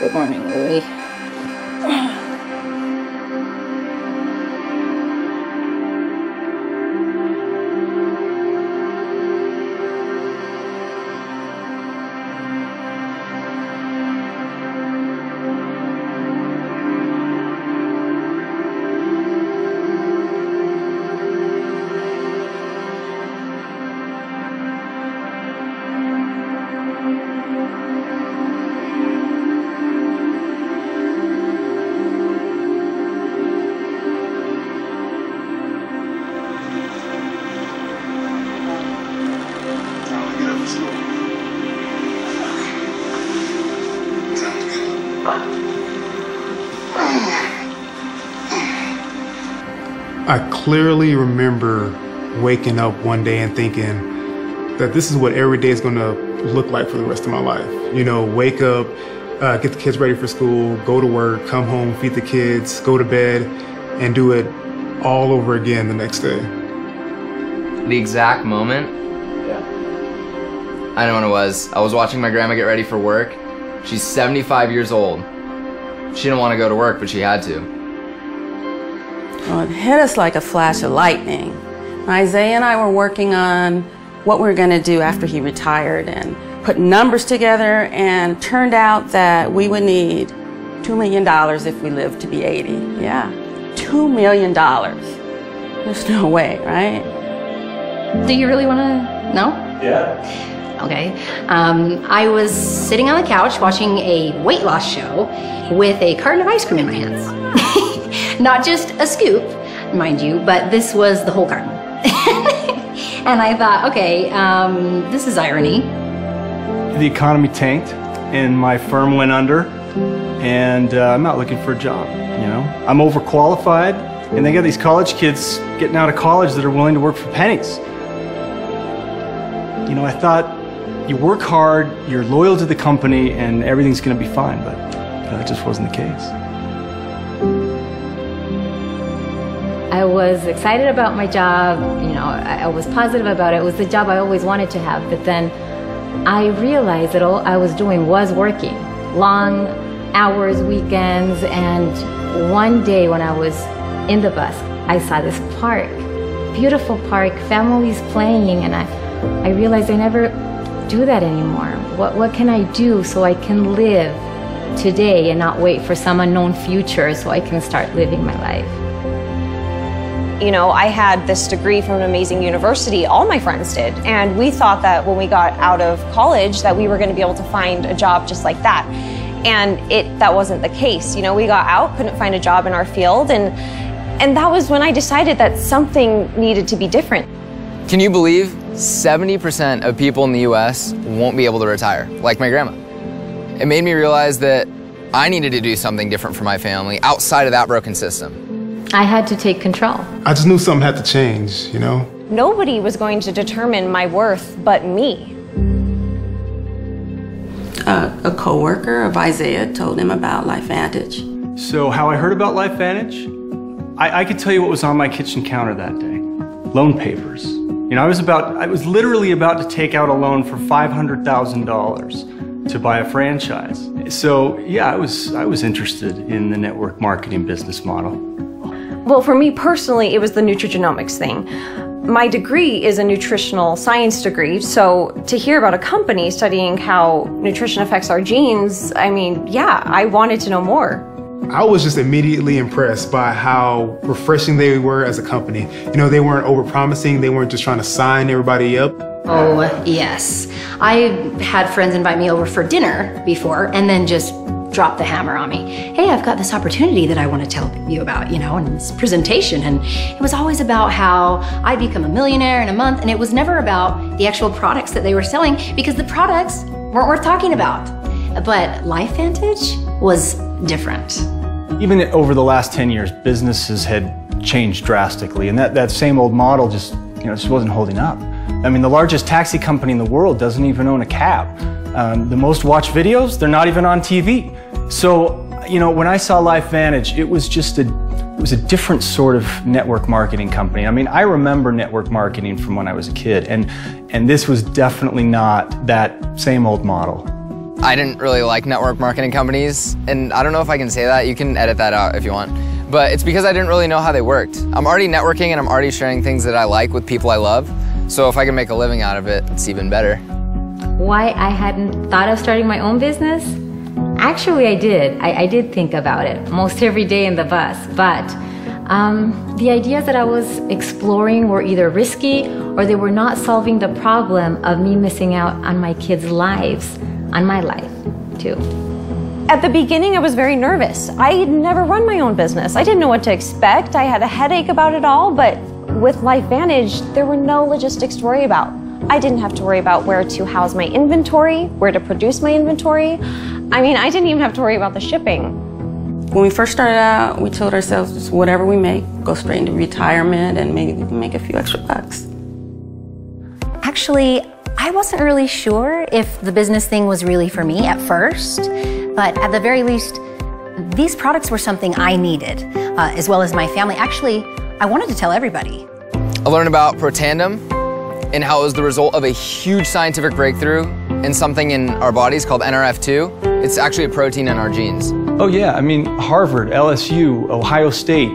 Good morning, Louie. I clearly remember waking up one day and thinking that this is what every day is going to look like for the rest of my life. You know, wake up, get the kids ready for school, go to work, come home, feed the kids, go to bed, and do it all over again the next day. The exact moment, I know when it was. I was watching my grandma get ready for work. She's 75 years old. She didn't want to go to work, but she had to. Well, it hit us like a flash of lightning. Isaiah and I were working on what we were going to do after he retired and put numbers together, and turned out that we would need $2 million if we lived to be 80. Yeah, $2 million. There's no way, right? Do you really want to know? Yeah. Okay. I was sitting on the couch watching a weight loss show with a carton of ice cream in my hands. Not just a scoop, mind you, but this was the whole carton. And I thought, okay, this is irony. The economy tanked, and my firm went under, and I'm out looking for a job, you know? I'm overqualified, and they got these college kids getting out of college that are willing to work for pennies. You know, I thought, you work hard, you're loyal to the company, and everything's gonna be fine, but that just wasn't the case. I was excited about my job, you know, I was positive about it. It was the job I always wanted to have, but then I realized that all I was doing was working. Long hours, weekends, and one day when I was in the bus, I saw this park, beautiful park, families playing, and I realized I never do that anymore. What can I do so I can live today and not wait for some unknown future so I can start living my life? You know, I had this degree from an amazing university, all my friends did, and we thought that when we got out of college that we were going to be able to find a job just like that, and that wasn't the case. You know, we got out, couldn't find a job in our field, and that was when I decided that something needed to be different. Can you believe 70% of people in the US won't be able to retire, like my grandma? It made me realize that I needed to do something different for my family outside of that broken system. I had to take control. I just knew something had to change, you know? Nobody was going to determine my worth but me. A co-worker of Isaiah told him about LifeVantage. So how I heard about LifeVantage? I could tell you what was on my kitchen counter that day. Loan papers. You know, I was literally about to take out a loan for $500,000 to buy a franchise. So yeah, I was interested in the network marketing business model. Well, for me personally, it was the nutrigenomics thing. My degree is a nutritional science degree, so to hear about a company studying how nutrition affects our genes, I mean, yeah, I wanted to know more. I was just immediately impressed by how refreshing they were as a company. You know, they weren't overpromising, they weren't just trying to sign everybody up. Oh, yes. I had friends invite me over for dinner before and then just drop the hammer on me. Hey, I've got this opportunity that I want to tell you about, you know, and this presentation. And it was always about how I'd become a millionaire in a month, and it was never about the actual products that they were selling, because the products weren't worth talking about. But LifeVantage was different. Even over the last 10 years, businesses had changed drastically, and that same old model just, you know, just wasn't holding up. I mean, the largest taxi company in the world doesn't even own a cab. The most watched videos, they're not even on TV. So, you know, when I saw LifeVantage, it was just it was a different sort of network marketing company. I mean, I remember network marketing from when I was a kid, and this was definitely not that same old model. I didn't really like network marketing companies, and I don't know if I can say that. You can edit that out if you want. But it's because I didn't really know how they worked. I'm already networking and I'm already sharing things that I like with people I love. So if I can make a living out of it, it's even better. Why I hadn't thought of starting my own business? Actually, I did. I did think about it most every day in the bus, but the ideas that I was exploring were either risky or they were not solving the problem of me missing out on my kids' lives, on my life, too. At the beginning, I was very nervous. I had never run my own business. I didn't know what to expect. I had a headache about it all, but with LifeVantage, there were no logistics to worry about. I didn't have to worry about where to house my inventory, where to produce my inventory. I mean, I didn't even have to worry about the shipping. When we first started out, we told ourselves just whatever we make, go straight into retirement and maybe we can make a few extra bucks. Actually, I wasn't really sure if the business thing was really for me at first. But at the very least, these products were something I needed, as well as my family. Actually, I wanted to tell everybody. I learned about Protandim and how it was the result of a huge scientific breakthrough in something in our bodies called NRF2. It's actually a protein in our genes. Oh yeah, I mean, Harvard, LSU, Ohio State,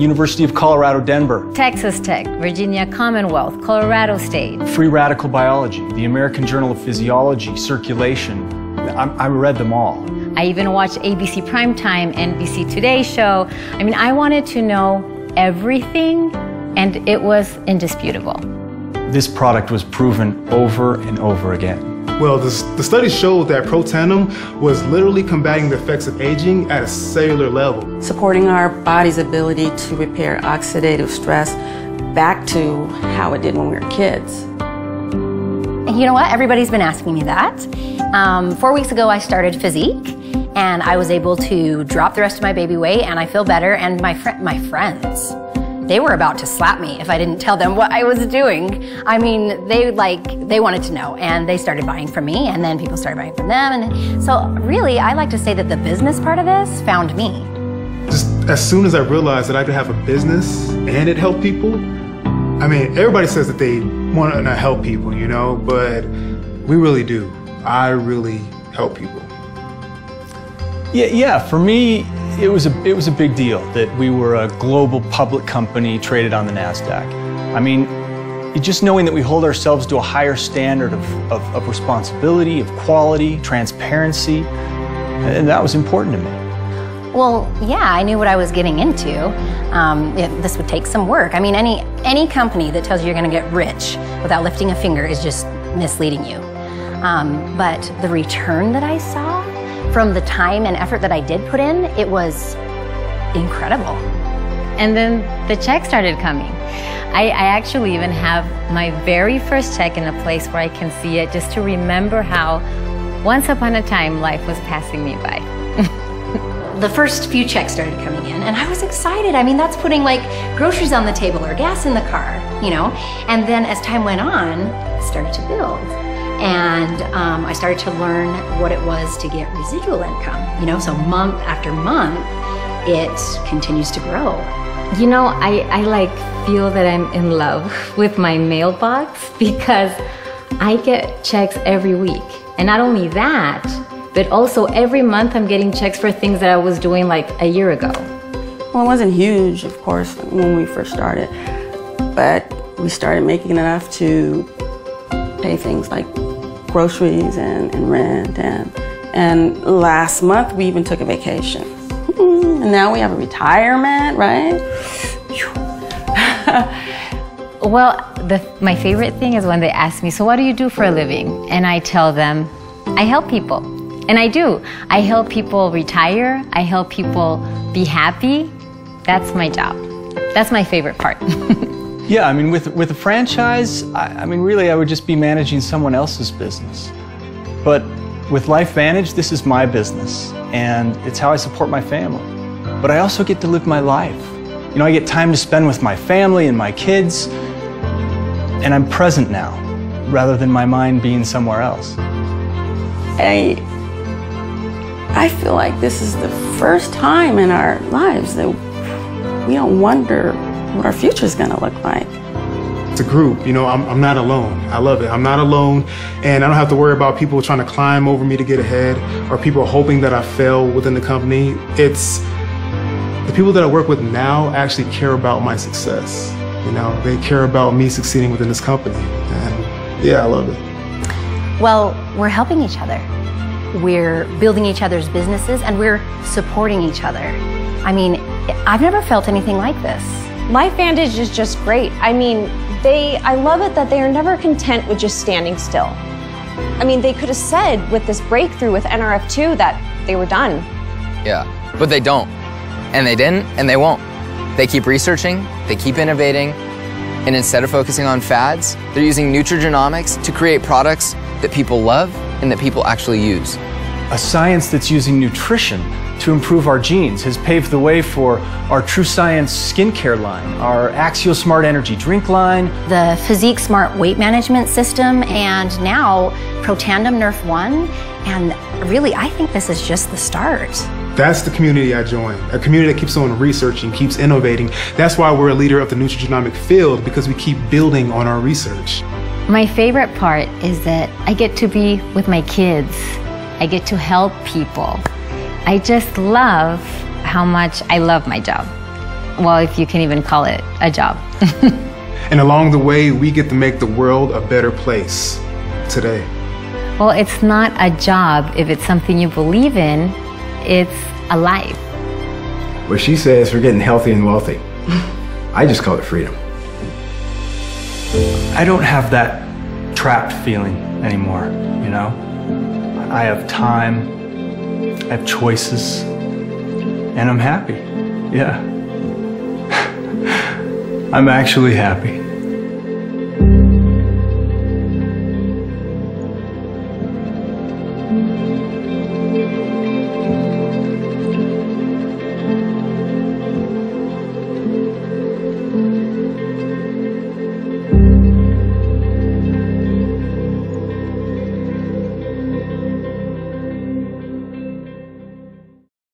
University of Colorado, Denver. Texas Tech, Virginia Commonwealth, Colorado State. Free Radical Biology, the American Journal of Physiology, Circulation. I read them all. I even watched ABC Primetime, NBC Today show. I mean, I wanted to know everything, and it was indisputable. This product was proven over and over again. Well, the study showed that Protandim was literally combating the effects of aging at a cellular level. Supporting our body's ability to repair oxidative stress back to how it did when we were kids. You know what? Everybody's been asking me that. 4 weeks ago, I started Physique, and I was able to drop the rest of my baby weight, and I feel better, and my friends, they were about to slap me if I didn't tell them what I was doing. I mean, they wanted to know, and they started buying from me, and then people started buying from them, and so really, I like to say that the business part of this found me. Just as soon as I realized that I could have a business and it helped people, I mean, everybody says that they want to help people, you know, but we really do. I really help people. Yeah, for me, it was a big deal that we were a global public company traded on the NASDAQ. I mean, just knowing that we hold ourselves to a higher standard of responsibility, of quality, transparency, and that was important to me. Well, yeah, I knew what I was getting into. This would take some work. I mean, any company that tells you you're going to get rich without lifting a finger is just misleading you. But the return that I saw from the time and effort that I did put in, it was incredible. And then the checks started coming. I actually even have my very first check in a place where I can see it just to remember how once upon a time life was passing me by. The first few checks started coming in, and I was excited. I mean, that's putting like groceries on the table or gas in the car, you know? And then as time went on, it started to build. And I started to learn what it was to get residual income, you know? So month after month, it continues to grow. You know, I like feel that I'm in love with my mailbox because I get checks every week. And not only that, but also every month I'm getting checks for things that I was doing like a year ago. Well, it wasn't huge, of course, when we first started, but we started making enough to pay things like groceries and rent, and last month we even took a vacation. And now we have a retirement, right? Well, my favorite thing is when they ask me, so what do you do for a living? And I tell them, I help people. And I do. I help people retire. I help people be happy. That's my job. That's my favorite part. Yeah, I mean, with a franchise, I mean, really, I would just be managing someone else's business. But with LifeVantage, this is my business, and it's how I support my family. But I also get to live my life. You know, I get time to spend with my family and my kids, and I'm present now, rather than my mind being somewhere else. I feel like this is the first time in our lives that we don't wonder what our future is going to look like. it's a group. You know, I'm not alone. I love it. I'm not alone, and I don't have to worry about people trying to climb over me to get ahead, or people hoping that I fail within the company. It's the people that I work with now actually care about my success. You know, they care about me succeeding within this company, and yeah, I love it. Well, we're helping each other. We're building each other's businesses, and we're supporting each other. I mean, I've never felt anything like this. LifeVantage is just great. I mean, I love it that they are never content with just standing still. I mean, they could have said with this breakthrough with NRF2 that they were done. Yeah, but they don't, and they didn't, and they won't. They keep researching, they keep innovating, and instead of focusing on fads, they're using nutrigenomics to create products that people love and that people actually use. A science that's using nutrition to improve our genes has paved the way for our True Science Skincare line, our Axial Smart Energy Drink line, the Physique Smart Weight Management System, and now Protandim Nerf One. And really, I think this is just the start. That's the community I joined, a community that keeps on researching, keeps innovating. That's why we're a leader of the nutrigenomic field, because we keep building on our research. My favorite part is that I get to be with my kids. I get to help people. I just love how much I love my job. Well, if you can even call it a job. And along the way, we get to make the world a better place today. Well, it's not a job if it's something you believe in. It's a life. What she says, we're getting healthy and wealthy. I just call it freedom. I don't have that trapped feeling anymore, you know? I have time. I have choices, and I'm happy. Yeah. I'm actually happy.